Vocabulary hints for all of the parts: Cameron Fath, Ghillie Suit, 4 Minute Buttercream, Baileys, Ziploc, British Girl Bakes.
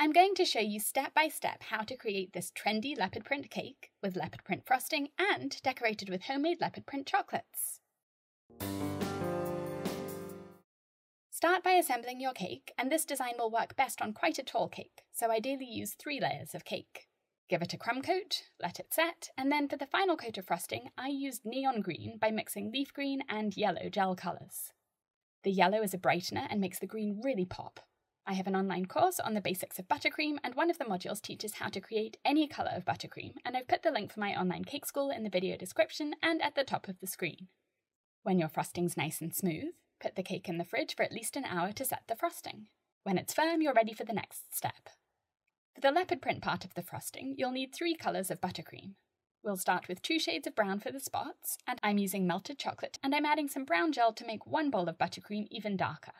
I'm going to show you step by step how to create this trendy leopard print cake with leopard print frosting and decorated with homemade leopard print chocolates. Start by assembling your cake, and this design will work best on quite a tall cake, so ideally use 3 layers of cake. Give it a crumb coat, let it set, and then for the final coat of frosting, I used neon green by mixing leaf green and yellow gel colours. The yellow is a brightener and makes the green really pop. I have an online course on the basics of buttercream, and one of the modules teaches how to create any colour of buttercream, and I've put the link for my online cake school in the video description and at the top of the screen. When your frosting's nice and smooth, put the cake in the fridge for at least an hour to set the frosting. When it's firm, you're ready for the next step. For the leopard print part of the frosting, you'll need 3 colours of buttercream. We'll start with 2 shades of brown for the spots, and I'm using melted chocolate, and I'm adding some brown gel to make one bowl of buttercream even darker.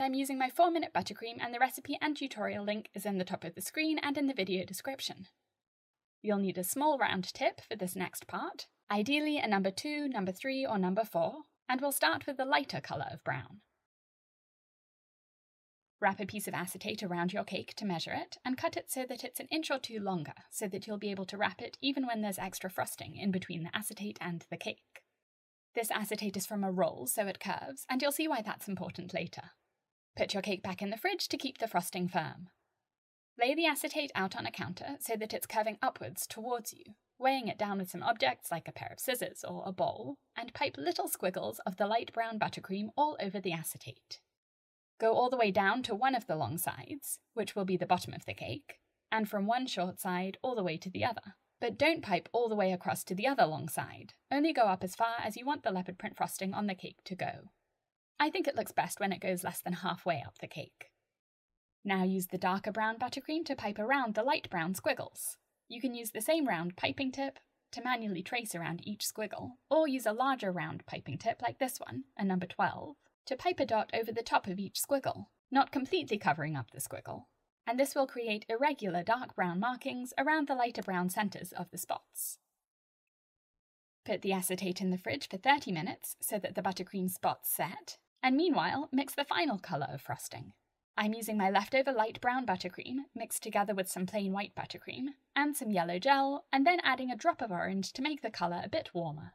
I'm using my 4-minute buttercream, and the recipe and tutorial link is in the top of the screen and in the video description. You'll need a small round tip for this next part, ideally a number 2, number 3 or number 4, and we'll start with the lighter colour of brown. Wrap a piece of acetate around your cake to measure it, and cut it so that it's an inch or 2 longer, so that you'll be able to wrap it even when there's extra frosting in between the acetate and the cake. This acetate is from a roll, so it curves, and you'll see why that's important later. Put your cake back in the fridge to keep the frosting firm. Lay the acetate out on a counter so that it's curving upwards towards you, weighing it down with some objects like a pair of scissors or a bowl, and pipe little squiggles of the light brown buttercream all over the acetate. Go all the way down to one of the long sides, which will be the bottom of the cake, and from one short side all the way to the other. But don't pipe all the way across to the other long side, only go up as far as you want the leopard print frosting on the cake to go. I think it looks best when it goes less than halfway up the cake. Now use the darker brown buttercream to pipe around the light brown squiggles. You can use the same round piping tip to manually trace around each squiggle, or use a larger round piping tip like this one, a number 12, to pipe a dot over the top of each squiggle, not completely covering up the squiggle, and this will create irregular dark brown markings around the lighter brown centres of the spots. Put the acetate in the fridge for 30 minutes so that the buttercream spots set, and meanwhile, mix the final colour of frosting. I'm using my leftover light brown buttercream, mixed together with some plain white buttercream, and some yellow gel, and then adding a drop of orange to make the colour a bit warmer.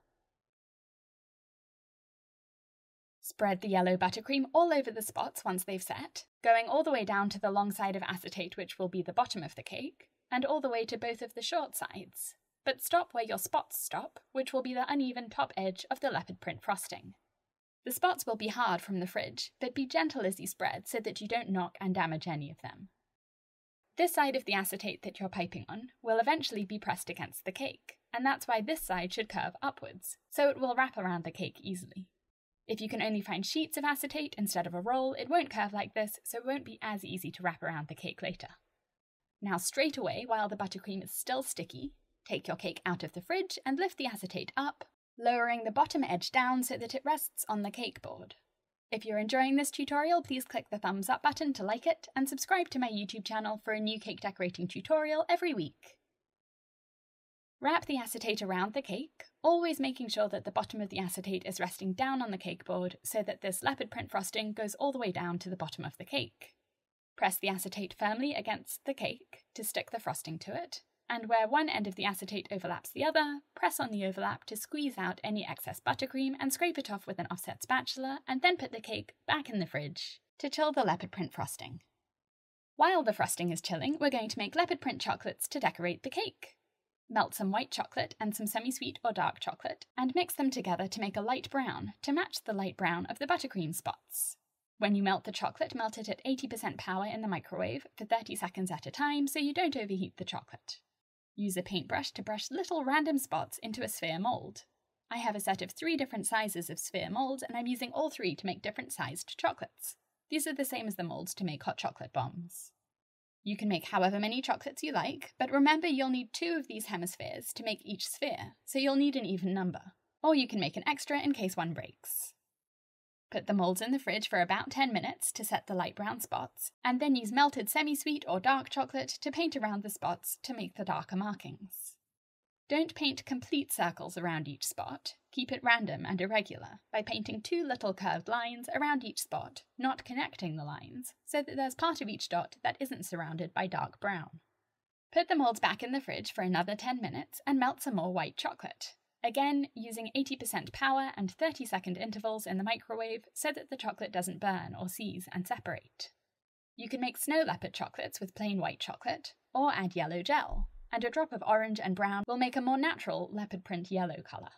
Spread the yellow buttercream all over the spots once they've set, going all the way down to the long side of acetate, which will be the bottom of the cake, and all the way to both of the short sides. But stop where your spots stop, which will be the uneven top edge of the leopard print frosting. The spots will be hard from the fridge, but be gentle as you spread so that you don't knock and damage any of them. This side of the acetate that you're piping on will eventually be pressed against the cake, and that's why this side should curve upwards, so it will wrap around the cake easily. If you can only find sheets of acetate instead of a roll, it won't curve like this, so it won't be as easy to wrap around the cake later. Now straight away, while the buttercream is still sticky, take your cake out of the fridge and lift the acetate up, lowering the bottom edge down so that it rests on the cake board. If you're enjoying this tutorial, please click the thumbs up button to like it, and subscribe to my YouTube channel for a new cake decorating tutorial every week. Wrap the acetate around the cake, always making sure that the bottom of the acetate is resting down on the cake board so that this leopard print frosting goes all the way down to the bottom of the cake. Press the acetate firmly against the cake to stick the frosting to it, and where one end of the acetate overlaps the other, press on the overlap to squeeze out any excess buttercream and scrape it off with an offset spatula, and then put the cake back in the fridge to chill the leopard print frosting. While the frosting is chilling, we're going to make leopard print chocolates to decorate the cake. Melt some white chocolate and some semi-sweet or dark chocolate, and mix them together to make a light brown to match the light brown of the buttercream spots. When you melt the chocolate, melt it at 80% power in the microwave for 30 seconds at a time so you don't overheat the chocolate. Use a paintbrush to brush little random spots into a sphere mould. I have a set of 3 different sizes of sphere moulds, and I'm using all 3 to make different sized chocolates. These are the same as the moulds to make hot chocolate bombs. You can make however many chocolates you like, but remember you'll need 2 of these hemispheres to make each sphere, so you'll need an even number. Or you can make an extra in case one breaks. Put the moulds in the fridge for about 10 minutes to set the light brown spots, and then use melted semi-sweet or dark chocolate to paint around the spots to make the darker markings. Don't paint complete circles around each spot, Keep it random and irregular by painting two little curved lines around each spot, not connecting the lines, so that there's part of each dot that isn't surrounded by dark brown. Put the molds back in the fridge for another 10 minutes and melt some more white chocolate, again using 80% power and 30-second intervals in the microwave so that the chocolate doesn't burn or seize and separate. You can make snow leopard chocolates with plain white chocolate, or add yellow gel, and a drop of orange and brown will make a more natural leopard print yellow colour.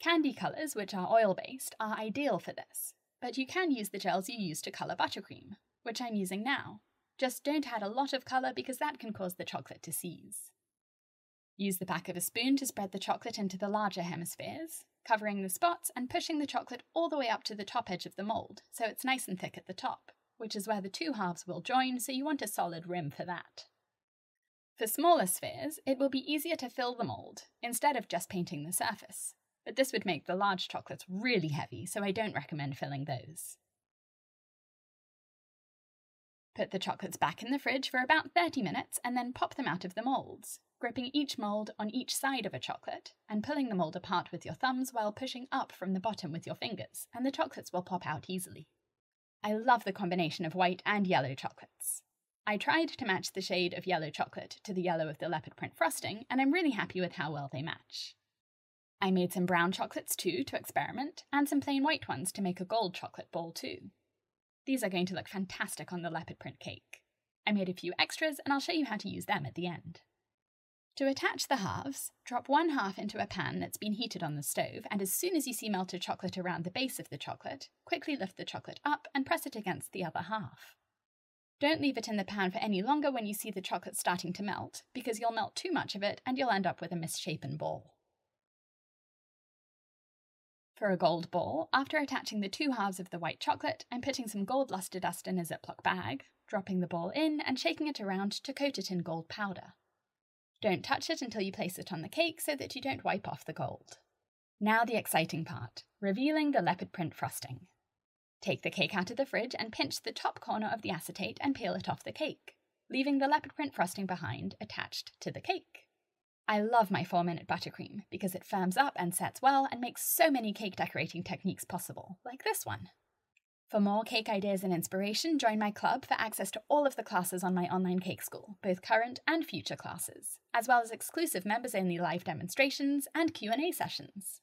Candy colours, which are oil-based, are ideal for this, but you can use the gels you use to colour buttercream, which I'm using now. Just don't add a lot of colour because that can cause the chocolate to seize. Use the back of a spoon to spread the chocolate into the larger hemispheres, covering the spots and pushing the chocolate all the way up to the top edge of the mould, so it's nice and thick at the top, which is where the two halves will join, so you want a solid rim for that. For smaller spheres, it will be easier to fill the mould, instead of just painting the surface. But this would make the large chocolates really heavy, so I don't recommend filling those. Put the chocolates back in the fridge for about 30 minutes and then pop them out of the moulds, gripping each mould on each side of a chocolate and pulling the mould apart with your thumbs while pushing up from the bottom with your fingers, and the chocolates will pop out easily. I love the combination of white and yellow chocolates. I tried to match the shade of yellow chocolate to the yellow of the leopard print frosting, and I'm really happy with how well they match. I made some brown chocolates too to experiment, and some plain white ones to make a gold chocolate ball too. These are going to look fantastic on the leopard print cake. I made a few extras and I'll show you how to use them at the end. To attach the halves, drop one half into a pan that's been heated on the stove, and as soon as you see melted chocolate around the base of the chocolate, quickly lift the chocolate up and press it against the other half. Don't leave it in the pan for any longer when you see the chocolate starting to melt, because you'll melt too much of it and you'll end up with a misshapen ball. For a gold ball, after attaching the two halves of the white chocolate, I'm putting some gold luster dust in a Ziploc bag, dropping the ball in and shaking it around to coat it in gold powder. Don't touch it until you place it on the cake so that you don't wipe off the gold. Now the exciting part, revealing the leopard print frosting. Take the cake out of the fridge and pinch the top corner of the acetate and peel it off the cake, leaving the leopard print frosting behind attached to the cake. I love my 4-minute buttercream because it firms up and sets well and makes so many cake decorating techniques possible, like this one. For more cake ideas and inspiration, join my club for access to all of the classes on my online cake school, both current and future classes, as well as exclusive members-only live demonstrations and Q&A sessions.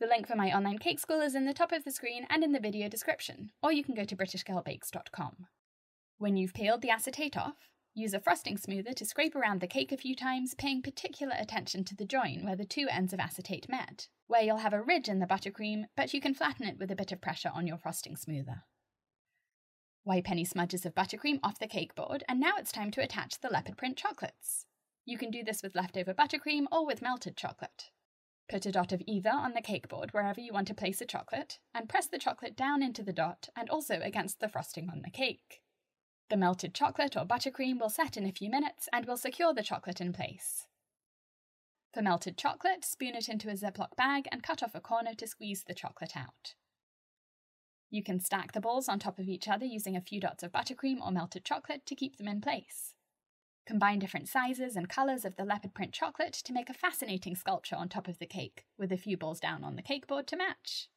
The link for my online cake school is in the top of the screen and in the video description, or you can go to BritishGirlBakes.com. When you've peeled the acetate off, use a frosting smoother to scrape around the cake a few times, paying particular attention to the join where the two ends of acetate met, where you'll have a ridge in the buttercream, but you can flatten it with a bit of pressure on your frosting smoother. Wipe any smudges of buttercream off the cake board, and now it's time to attach the leopard print chocolates. You can do this with leftover buttercream or with melted chocolate. Put a dot of either on the cake board wherever you want to place a chocolate, and press the chocolate down into the dot and also against the frosting on the cake. The melted chocolate or buttercream will set in a few minutes and will secure the chocolate in place. For melted chocolate, spoon it into a Ziploc bag and cut off a corner to squeeze the chocolate out. You can stack the balls on top of each other using a few dots of buttercream or melted chocolate to keep them in place. Combine different sizes and colours of the leopard print chocolate to make a fascinating sculpture on top of the cake, with a few balls down on the cake board to match.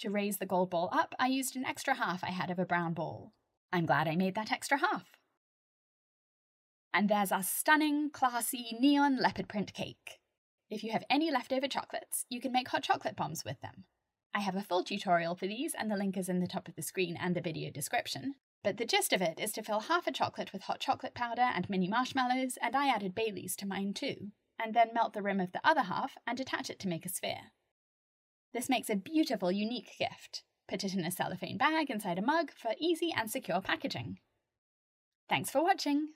To raise the gold ball up, I used an extra half I had of a brown ball. I'm glad I made that extra half. And there's our stunning, classy, neon leopard print cake. If you have any leftover chocolates, you can make hot chocolate bombs with them. I have a full tutorial for these and the link is in the top of the screen and the video description, but the gist of it is to fill half a chocolate with hot chocolate powder and mini marshmallows, and I added Baileys to mine too, and then melt the rim of the other half and attach it to make a sphere. This makes a beautiful, unique gift. Put it in a cellophane bag inside a mug for easy and secure packaging. Thanks for watching!